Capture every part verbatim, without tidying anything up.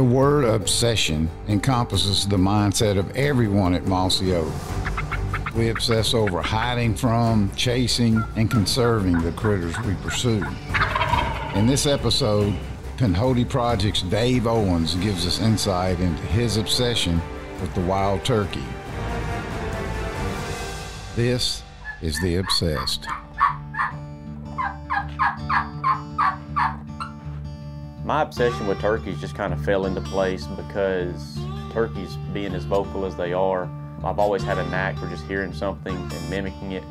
The word obsession encompasses the mindset of everyone at Mossy Oak. We obsess over hiding from, chasing, and conserving the critters we pursue. In this episode, Pinhoti Project's Dave Owens gives us insight into his obsession with the wild turkey. This is The Obsessed. My obsession with turkeys just kind of fell into place because turkeys, being as vocal as they are, I've always had a knack for just hearing something and mimicking it.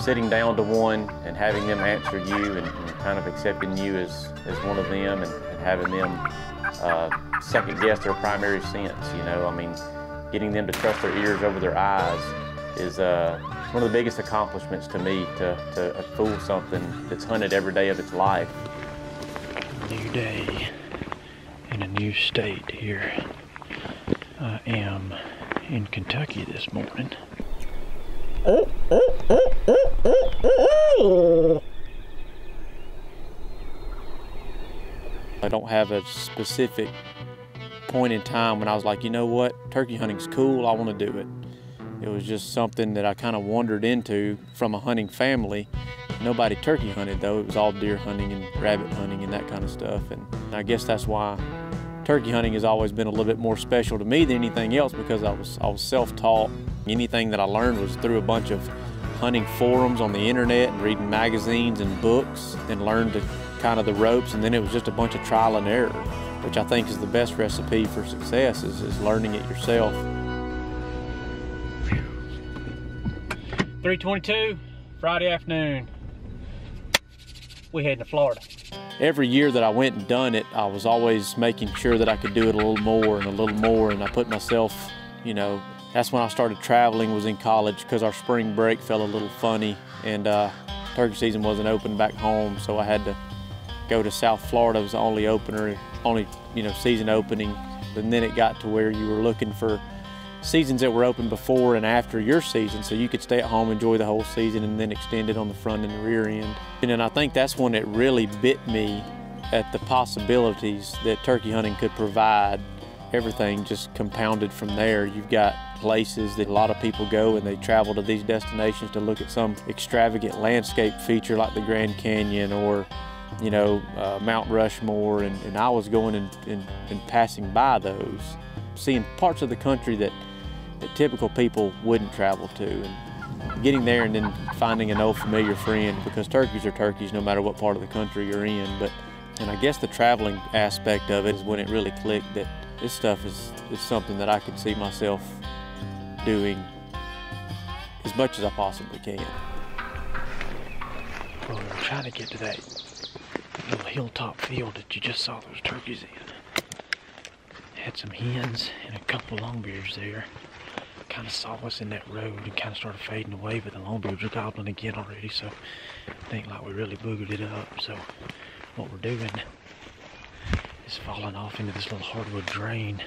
Sitting down to one and having them answer you and, and kind of accepting you as, as one of them and, and having them uh, second-guess their primary sense, you know. I mean, getting them to trust their ears over their eyes is uh, one of the biggest accomplishments to me, to, to fool something that's hunted every day of its life. New day in a new state here. I am in Kentucky this morning. I don't have a specific point in time when I was like, you know what, turkey hunting's cool, I want to do it. It was just something that I kind of wandered into from a hunting family. Nobody turkey hunted though, it was all deer hunting and rabbit hunting and that kind of stuff. And I guess that's why turkey hunting has always been a little bit more special to me than anything else, because I was, I was self-taught. Anything that I learned was through a bunch of hunting forums on the internet and reading magazines and books, then learned to kind of the ropes, and then it was just a bunch of trial and error, which I think is the best recipe for success, is, is learning it yourself. three twenty-two, Friday afternoon. We heading to Florida. Every year that I went and done it, I was always making sure that I could do it a little more and a little more, and I put myself, you know, that's when I started traveling, was in college, because our spring break fell a little funny, and uh, turkey season wasn't open back home, so I had to go to South Florida. It was the only opener, only, you know, season opening, and then it got to where you were looking for seasons that were open before and after your season, so you could stay at home, enjoy the whole season, and then extend it on the front and the rear end. And then I think that's when it really bit me at the possibilities that turkey hunting could provide. Everything just compounded from there. You've got places that a lot of people go and they travel to these destinations to look at some extravagant landscape feature like the Grand Canyon or, you know, uh, Mount Rushmore, and, and I was going and, and, and passing by those, seeing parts of the country that that typical people wouldn't travel to, and getting there and then finding an old familiar friend, because turkeys are turkeys no matter what part of the country you're in. But, and I guess the traveling aspect of it is when it really clicked that this stuff is, is something that I could see myself doing as much as I possibly can. Well, I'm trying to get to that little hilltop field that you just saw those turkeys in. Had some hens and a couple longbeards there. Kind of saw us in that road and kind of started fading away, but the longbeards were gobbling again already, so I think like we really boogered it up. So what we're doing is falling off into this little hardwood drain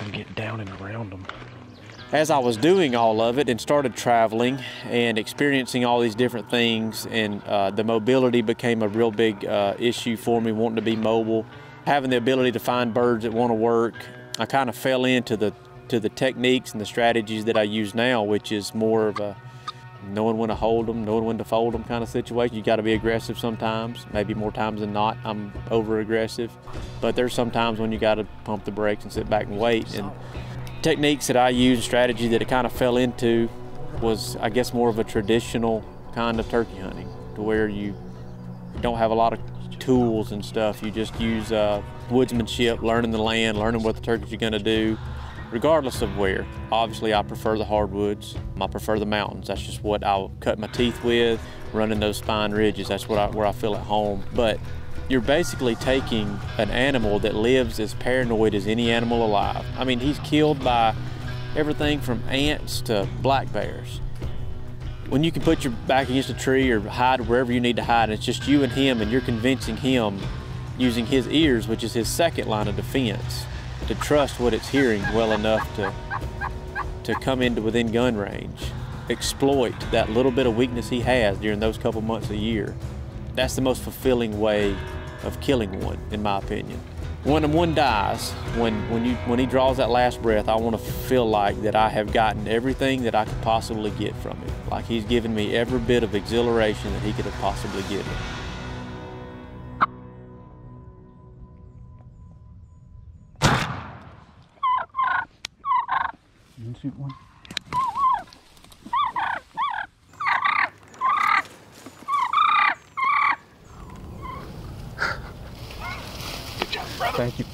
and get down and around them. As I was doing all of it and started traveling and experiencing all these different things, and uh, the mobility became a real big uh, issue for me, wanting to be mobile, having the ability to find birds that want to work, I kind of fell into the to the techniques and the strategies that I use now, which is more of a knowing when to hold them, knowing when to fold them kind of situation. You got to be aggressive sometimes, maybe more times than not I'm over aggressive, but there's some times when you got to pump the brakes and sit back and wait. And techniques that I use, strategy that it kind of fell into, was I guess more of a traditional kind of turkey hunting, to where you don't have a lot of tools and stuff. You just use uh, woodsmanship, learning the land, learning what the turkeys are going to do, regardless of where. Obviously, I prefer the hardwoods. I prefer the mountains. That's just what I'll cut my teeth with, running those fine ridges. That's what I, where I feel at home. But you're basically taking an animal that lives as paranoid as any animal alive. I mean, he's killed by everything from ants to black bears. When you can put your back against a tree or hide wherever you need to hide, it's just you and him, and you're convincing him using his ears, which is his second line of defense, to trust what it's hearing well enough to, to come into within gun range, exploit that little bit of weakness he has during those couple months a year, That's the most fulfilling way of killing one, in my opinion. When one dies, when, when, you, when he draws that last breath, I want to feel like that I have gotten everything that I could possibly get from him. Like he's given me every bit of exhilaration that he could have possibly given. You didn't shoot one? Thank you.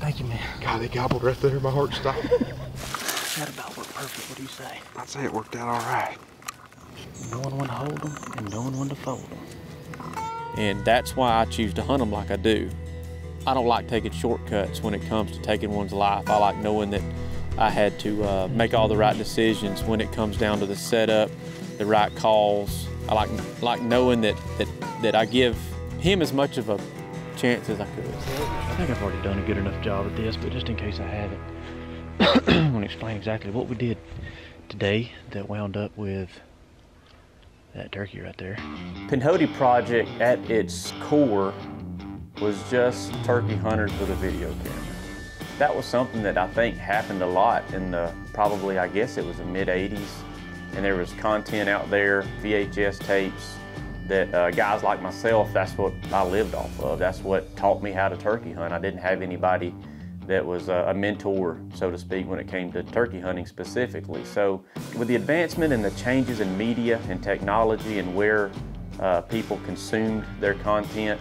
Thank you, man. God, they gobbled right there. My heart stopped. That about worked perfect. What do you say? I'd say it worked out all right. Knowing when to hold them and knowing when to fold them. And that's why I choose to hunt them like I do. I don't like taking shortcuts when it comes to taking one's life. I like knowing that I had to uh, make all the right decisions when it comes down to the setup, the right calls. I like like knowing that that, that I give him as much of a chance as I could. I think I've already done a good enough job at this, but just in case I haven't, I'm going to explain exactly what we did today that wound up with that turkey right there. Pinhoti Project at its core was just turkey hunters with a video camera. That was something that I think happened a lot in the probably, I guess it was the mid eighties, and there was content out there, V H S tapes, that uh, guys like myself, that's what I lived off of. That's what taught me how to turkey hunt. I didn't have anybody that was a mentor, so to speak, when it came to turkey hunting specifically. So with the advancement and the changes in media and technology and where uh, people consumed their content,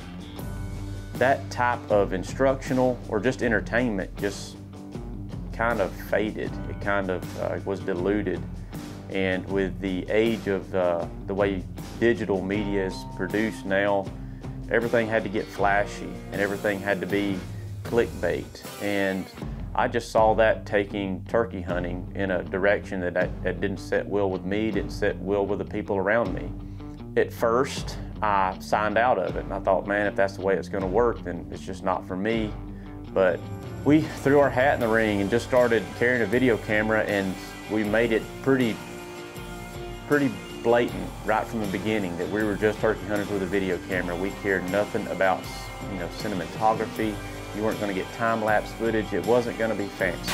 that type of instructional or just entertainment just kind of faded. It kind of uh, was diluted. And with the age of uh, the way digital media is produced now, everything had to get flashy and everything had to be clickbait. And I just saw that taking turkey hunting in a direction that, I, that didn't sit well with me, didn't sit well with the people around me. At first, I signed out of it and I thought, man, if that's the way it's gonna work, then it's just not for me. But we threw our hat in the ring and just started carrying a video camera, and we made it pretty pretty blatant right from the beginning that we were just turkey hunters with a video camera. We cared nothing about, you know, cinematography. You weren't going to get time-lapse footage. It wasn't going to be fancy.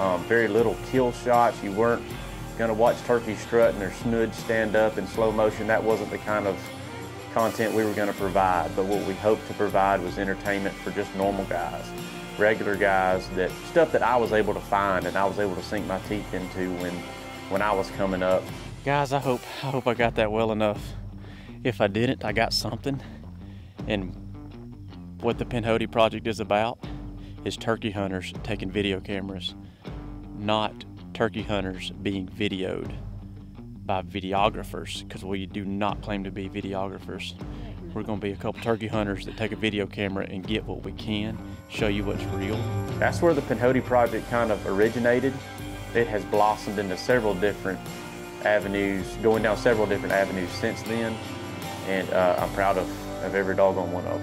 Um, very little kill shots. You weren't going to watch turkeys strutting or snood stand up in slow motion. That wasn't the kind of content we were going to provide. But what we hoped to provide was entertainment for just normal guys, regular guys, that stuff that I was able to find and I was able to sink my teeth into when when I was coming up. Guys, I hope I hope I got that well enough. If I didn't, I got something. And what the Pinhoti Project is about is turkey hunters taking video cameras, not turkey hunters being videoed by videographers, because we do not claim to be videographers. We're gonna be a couple turkey hunters that take a video camera and get what we can, show you what's real. That's where the Pinhoti Project kind of originated. It has blossomed into several different avenues, going down several different avenues since then, and uh, I'm proud of, of every doggone one of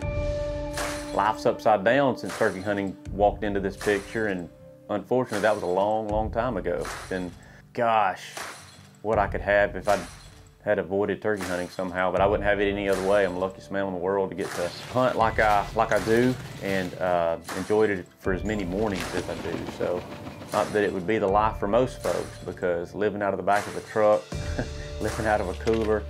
them. Life's upside down since turkey hunting walked into this picture, and unfortunately, that was a long, long time ago. And gosh, what I could have if I had avoided turkey hunting somehow, but I wouldn't have it any other way. I'm the luckiest man in the world to get to hunt like I, like I do, and uh, enjoyed it for as many mornings as I do. So not that it would be the life for most folks, because living out of the back of a truck, living out of a cooler,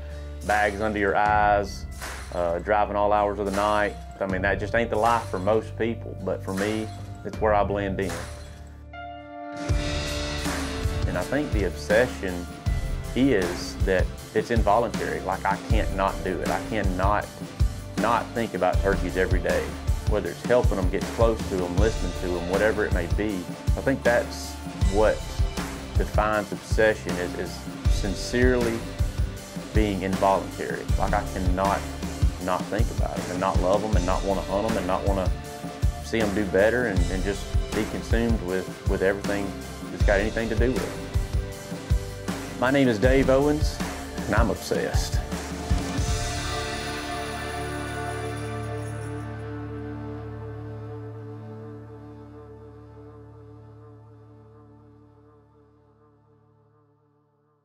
bags under your eyes, uh, driving all hours of the night, I mean, that just ain't the life for most people. But for me, it's where I blend in. And I think the obsession is that it's involuntary. Like, I can't not do it. I cannot not think about turkeys every day, whether it's helping them, get close to them, listening to them, whatever it may be. I think that's what defines obsession, is, is sincerely being involuntary. Like, I cannot not think about them and not love them and not want to hunt them and not want to see them do better, and, and just be consumed with, with everything that's got anything to do with it. My name is Dave Owens, and I'm obsessed.